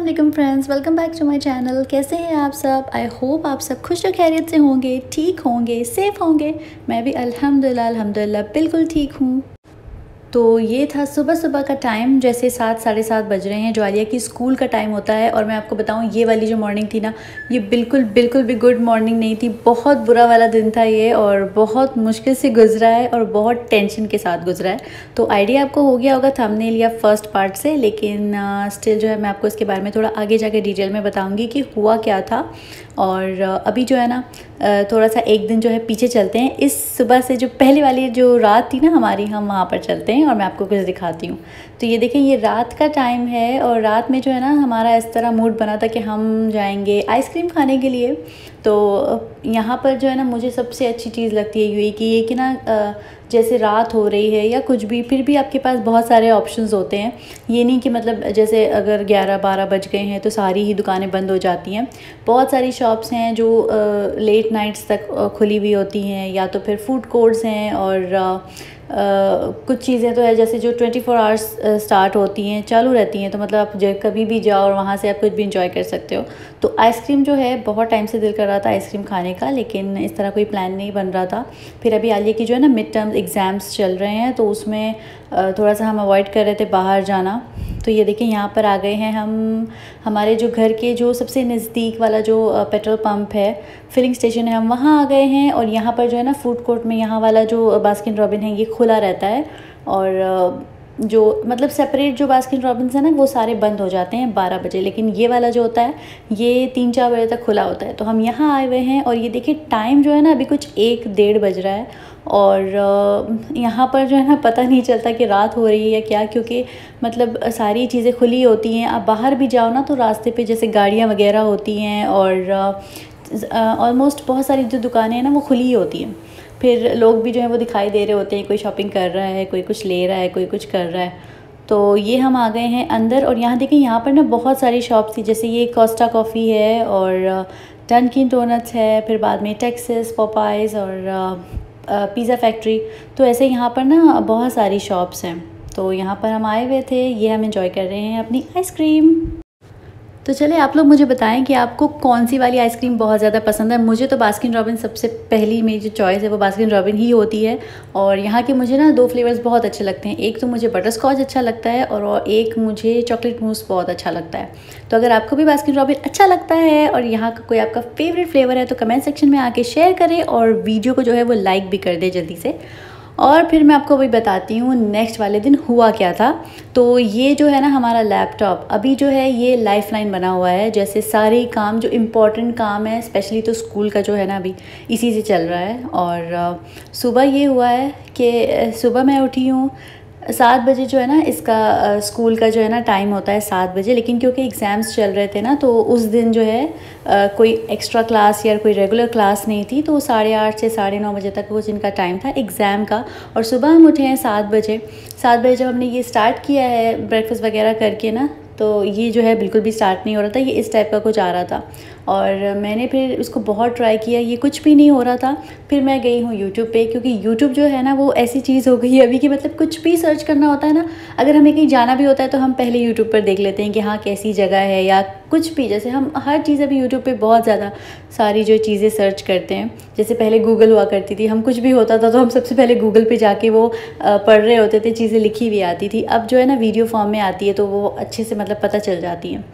अस्सलाम वालेकुम friends, welcome back to my channel. कैसे हैं आप सब? आई होप आप सब खुश और खैरियत से होंगे, ठीक होंगे, सेफ़ होंगे। मैं भी अल्हम्दुलिल्लाह बिल्कुल ठीक हूँ। तो ये था सुबह सुबह का टाइम, जैसे 7 साढ़े 7 बज रहे हैं, जो आलिया की स्कूल का टाइम होता है। और मैं आपको बताऊं, ये वाली जो मॉर्निंग थी ना, ये बिल्कुल भी गुड मॉर्निंग नहीं थी। बहुत बुरा वाला दिन था ये, और बहुत मुश्किल से गुजरा है और बहुत टेंशन के साथ गुजरा है। तो आइडिया आपको हो गया होगा थंबनेल या फर्स्ट पार्ट से, लेकिन स्टिल जो है मैं आपको इसके बारे में थोड़ा आगे जाके डिटेल में बताऊँगी कि हुआ क्या था। और अभी जो है ना थोड़ा सा एक दिन जो है पीछे चलते हैं, इस सुबह से जो पहले वाली जो रात थी ना हमारी, हम वहाँ पर चलते हैं और मैं आपको कुछ दिखाती हूँ। तो ये देखें, ये रात का टाइम है और रात में जो है ना हमारा इस तरह मूड बना था कि हम जाएंगे आइसक्रीम खाने के लिए। तो यहाँ पर जो है ना मुझे सबसे अच्छी चीज़ लगती है यूएई की ये कि ना जैसे रात हो रही है या कुछ भी, फिर भी आपके पास बहुत सारे ऑप्शंस होते हैं। ये नहीं कि मतलब जैसे अगर 11-12 बज गए हैं तो सारी ही दुकानें बंद हो जाती हैं। बहुत सारी शॉप्स हैं जो लेट नाइट्स तक खुली हुई होती हैं, या तो फिर फूड कोर्ट्स हैं। और कुछ चीज़ें तो है जैसे जो 24 आवर्स स्टार्ट होती हैं, चालू रहती हैं। तो मतलब आप जो कभी भी जाओ और वहाँ से आप कुछ भी इंजॉय कर सकते हो। तो आइसक्रीम जो है, बहुत टाइम से दिल कर रहा था आइसक्रीम खाने का, लेकिन इस तरह कोई प्लान नहीं बन रहा था। फिर अभी आलिया की जो है ना मिड टर्म एग्ज़ाम्स चल रहे हैं, तो उसमें थोड़ा सा हम अवॉइड कर रहे थे बाहर जाना। तो ये देखें, यहाँ पर आ गए हैं हम, हमारे जो घर के जो सबसे नज़दीक वाला जो पेट्रोल पंप है, फिलिंग स्टेशन है, हम वहाँ आ गए हैं। और यहाँ पर जो है ना फूड कोर्ट में यहाँ वाला जो बास्किन रॉबिन है ये खुला रहता है, और जो मतलब सेपरेट जो बास्किन रॉबिन्स है ना वो सारे बंद हो जाते हैं 12 बजे, लेकिन ये वाला जो होता है ये 3-4 बजे तक खुला होता है। तो हम यहाँ आए हुए हैं और ये देखिए टाइम जो है ना अभी कुछ 1-1:30 बज रहा है, और यहाँ पर जो है ना पता नहीं चलता कि रात हो रही है या क्या, क्योंकि मतलब सारी चीज़ें खुली होती हैं। आप बाहर भी जाओ ना तो रास्ते पे जैसे गाड़ियाँ वगैरह होती हैं, और ऑलमोस्ट बहुत सारी जो दुकानें हैं ना वो खुली ही होती हैं। फिर लोग भी जो है वो दिखाई दे रहे होते हैं, कोई शॉपिंग कर रहा है, कोई कुछ ले रहा है, कोई कुछ कर रहा है। तो ये हम आ गए हैं अंदर, और यहाँ देखें, यहाँ पर ना बहुत सारी शॉप्स थी, जैसे ये कोस्टा कॉफ़ी है और डनकिन डोनट्स है, फिर बाद में टेक्सस पॉपाइज़ और पिज़्ज़ा फैक्ट्री। तो ऐसे यहाँ पर ना बहुत सारी शॉप्स हैं। तो यहाँ पर हम आए हुए थे, ये हम इंजॉय कर रहे हैं अपनी आइसक्रीम। तो चले आप लोग मुझे बताएं कि आपको कौन सी वाली आइसक्रीम बहुत ज़्यादा पसंद है। मुझे तो बास्किन रॉबिन्स सबसे पहली मेरी जो चॉइस है वो बास्किन रॉबिन ही होती है। और यहाँ के मुझे ना 2 फ्लेवर्स बहुत अच्छे लगते हैं, एक तो मुझे बटर स्कॉच अच्छा लगता है और एक मुझे चॉकलेट मूस बहुत अच्छा लगता है। तो अगर आपको भी बास्किन रॉबिन अच्छा लगता है और यहाँ का कोई आपका फेवरेट फ्लेवर है तो कमेंट सेक्शन में आके शेयर करें, और वीडियो को जो है वो लाइक भी कर दें जल्दी से। और फिर मैं आपको अभी बताती हूँ नेक्स्ट वाले दिन हुआ क्या था। तो ये जो है ना हमारा लैपटॉप अभी जो है ये लाइफलाइन बना हुआ है, जैसे सारे काम जो इम्पोर्टेंट काम है, स्पेशली तो स्कूल का जो है ना अभी इसी से चल रहा है। और सुबह ये हुआ है कि सुबह मैं उठी हूँ 7 बजे, जो है ना इसका स्कूल का जो है ना टाइम होता है 7 बजे, लेकिन क्योंकि एग्ज़ाम्स चल रहे थे ना तो उस दिन जो है कोई एक्स्ट्रा क्लास या कोई रेगुलर क्लास नहीं थी। तो 8:30 से 9:30 बजे तक वो जिनका टाइम था एग्ज़ाम का, और सुबह हम उठे हैं 7 बजे। 7 बजे जब हमने ये स्टार्ट किया है ब्रेकफास्ट वगैरह करके ना, तो ये जो है बिल्कुल भी स्टार्ट नहीं हो रहा था, ये इस टाइप का कुछ आ रहा था। और मैंने फिर उसको बहुत ट्राई किया, ये कुछ भी नहीं हो रहा था। फिर मैं गई हूँ यूट्यूब पे, क्योंकि यूट्यूब जो है ना वो ऐसी चीज़ हो गई है अभी कि मतलब कुछ भी सर्च करना होता है ना, अगर हमें कहीं जाना भी होता है तो हम पहले यूट्यूब पर देख लेते हैं कि हाँ कैसी जगह है या कुछ भी। जैसे हम हर चीज़ अभी यूट्यूब पे बहुत ज़्यादा सारी जो चीज़ें सर्च करते हैं, जैसे पहले गूगल हुआ करती थी, हम कुछ भी होता था तो हम सबसे पहले गूगल पे जाके वो पढ़ रहे होते थे, चीज़ें लिखी हुई आती थी। अब जो है ना वीडियो फॉर्म में आती है तो वो अच्छे से मतलब पता चल जाती है।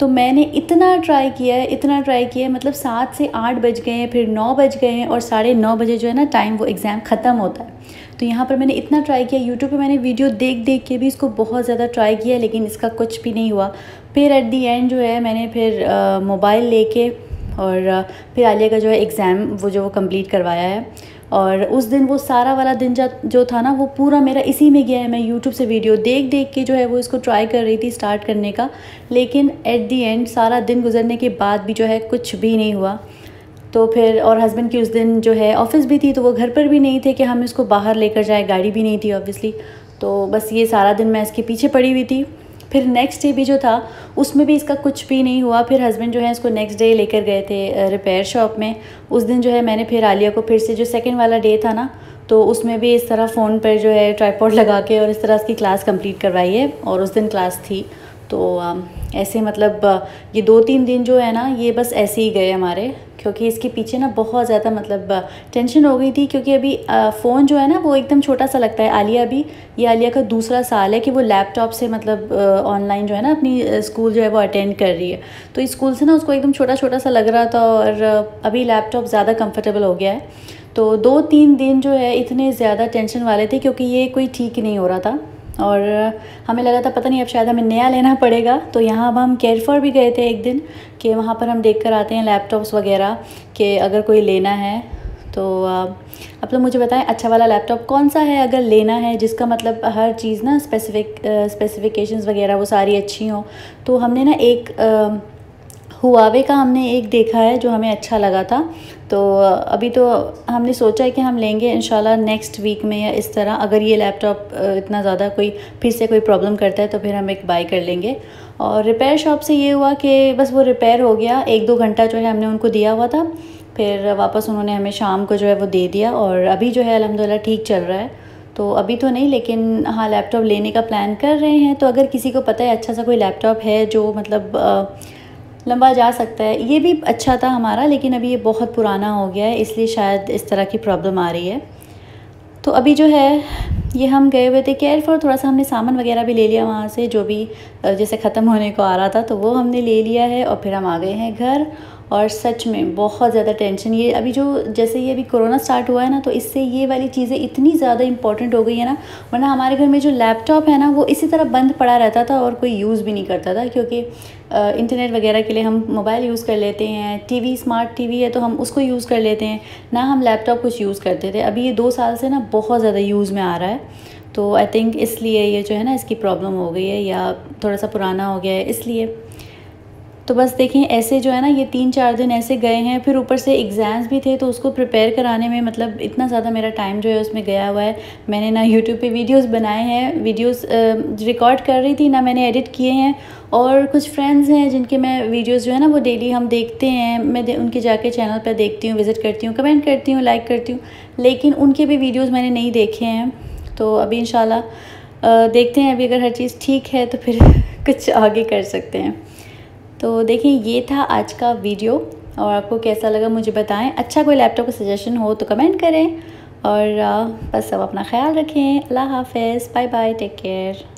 तो मैंने इतना ट्राई किया है, इतना ट्राई किया है, मतलब 7 से 8 बज गए हैं, फिर 9 बज गए हैं, और 9:30 बजे जो है ना टाइम वो एग्ज़ाम ख़त्म होता है। तो यहाँ पर मैंने इतना ट्राई किया, यूट्यूब पे मैंने वीडियो देख देख के भी इसको बहुत ज़्यादा ट्राई किया, लेकिन इसका कुछ भी नहीं हुआ। फिर एट दी एंड जो है मैंने फिर मोबाइल लेके और फिर आलिया का जो है एग्ज़ाम वो जो कंप्लीट करवाया है। और उस दिन वो सारा वाला दिन जो था ना वो पूरा मेरा इसी में गया है। मैं यूट्यूब से वीडियो देख देख के जो है वो इसको ट्राई कर रही थी स्टार्ट करने का, लेकिन एट दी एंड सारा दिन गुजरने के बाद भी जो है कुछ भी नहीं हुआ। तो फिर और हस्बैंड की उस दिन जो है ऑफ़िस भी थी, तो वो घर पर भी नहीं थे कि हम इसको बाहर लेकर जाए, गाड़ी भी नहीं थी ऑब्वियसली। तो बस ये सारा दिन मैं इसके पीछे पड़ी हुई थी। फिर नेक्स्ट डे भी जो था उसमें भी इसका कुछ भी नहीं हुआ। फिर हस्बैंड जो है इसको नेक्स्ट डे लेकर गए थे रिपेयर शॉप में। उस दिन जो है मैंने फिर आलिया को फिर से जो सेकंड वाला डे था ना तो उसमें भी इस तरह फ़ोन पर जो है ट्राइपॉड लगा के और इस तरह इसकी क्लास कंप्लीट करवाई है, और उस दिन क्लास थी। तो ऐसे मतलब ये 2-3 दिन जो है ना ये बस ऐसे ही गए हमारे, क्योंकि इसके पीछे ना बहुत ज़्यादा मतलब टेंशन हो गई थी, क्योंकि अभी फ़ोन जो है ना वो एकदम छोटा सा लगता है। आलिया अभी ये आलिया का दूसरा साल है कि वो लैपटॉप से मतलब ऑनलाइन जो है ना अपनी स्कूल जो है वो अटेंड कर रही है, तो इस स्कूल से ना उसको एकदम छोटा छोटा सा लग रहा था और अभी लैपटॉप ज़्यादा कम्फर्टेबल हो गया है। तो 2-3 दिन जो है इतने ज़्यादा टेंशन वाले थे, क्योंकि ये कोई ठीक नहीं हो रहा था और हमें लगा था पता नहीं अब शायद हमें नया लेना पड़ेगा। तो यहाँ अब हम केयरफेयर भी गए थे एक दिन कि वहाँ पर हम देख कर आते हैं लैपटॉप्स वगैरह कि अगर कोई लेना है तो आप लोग मुझे बताएं अच्छा वाला लैपटॉप कौन सा है अगर लेना है, जिसका मतलब हर चीज़ ना स्पेसिफिकेशंस वगैरह वो सारी अच्छी हों। तो हमने ना एक हुआवे का हमने एक देखा है जो हमें अच्छा लगा था, तो अभी तो हमने सोचा है कि हम लेंगे इंशाल्लाह नेक्स्ट वीक में या इस तरह। अगर ये लैपटॉप इतना ज़्यादा कोई फिर से कोई प्रॉब्लम करता है तो फिर हम एक बाय कर लेंगे। और रिपेयर शॉप से ये हुआ कि बस वो रिपेयर हो गया, 1-2 घंटा जो है हमने उनको दिया हुआ था, फिर वापस उन्होंने हमें शाम को जो है वो दे दिया। और अभी जो है अल्हम्दुलिल्लाह ठीक चल रहा है, तो अभी तो नहीं लेकिन हाँ लैपटॉप लेने का प्लान कर रहे हैं। तो अगर किसी को पता है अच्छा सा कोई लैपटॉप है जो मतलब लंबा जा सकता है, ये भी अच्छा था हमारा, लेकिन अभी ये बहुत पुराना हो गया है इसलिए शायद इस तरह की प्रॉब्लम आ रही है। तो अभी जो है ये हम गए हुए थे केयरफेयर, थोड़ा सा हमने सामान वगैरह भी ले लिया वहाँ से, जो भी जैसे ख़त्म होने को आ रहा था तो वो हमने ले लिया है और फिर हम आ गए हैं घर। और सच में बहुत ज़्यादा टेंशन, ये अभी जो जैसे ये अभी कोरोना स्टार्ट हुआ है ना तो इससे ये वाली चीज़ें इतनी ज़्यादा इंपॉर्टेंट हो गई है ना, वरना हमारे घर में जो लैपटॉप है ना वो इसी तरह बंद पड़ा रहता था और कोई यूज़ भी नहीं करता था, क्योंकि इंटरनेट वगैरह के लिए हम मोबाइल यूज़ कर लेते हैं, टीवी स्मार्ट टीवी है तो हम उसको यूज़ कर लेते हैं ना, हम लैपटॉप कुछ यूज़ करते थे। अभी ये 2 साल से ना बहुत ज़्यादा यूज़ में आ रहा है, तो आई थिंक इसलिए ये जो है ना इसकी प्रॉब्लम हो गई है या थोड़ा सा पुराना हो गया है इसलिए। तो बस देखें ऐसे जो है ना ये 3-4 दिन ऐसे गए हैं, फिर ऊपर से एग्ज़ाम्स भी थे तो उसको प्रिपेयर कराने में मतलब इतना ज़्यादा मेरा टाइम जो है उसमें गया हुआ है। मैंने ना यूट्यूब पे वीडियोस बनाए हैं, वीडियोस रिकॉर्ड कर रही थी ना मैंने एडिट किए हैं, और कुछ फ्रेंड्स हैं जिनके मैं वीडियोस जो है ना वो डेली हम देखते हैं, मैं उनके जाके चैनल पर देखती हूँ, विज़िट करती हूँ, कमेंट करती हूँ, लाइक करती हूँ, लेकिन उनके भी वीडियोज़ मैंने नहीं देखे हैं। तो अभी इंशाल्लाह देखते हैं, अभी अगर हर चीज़ ठीक है तो फिर कुछ आगे कर सकते हैं। तो देखिए ये था आज का वीडियो, और आपको कैसा लगा मुझे बताएं, अच्छा कोई लैपटॉप का सजेशन हो तो कमेंट करें। और बस सब अपना ख्याल रखें, अल्लाह हाफ़िज़, बाय बाय, टेक केयर।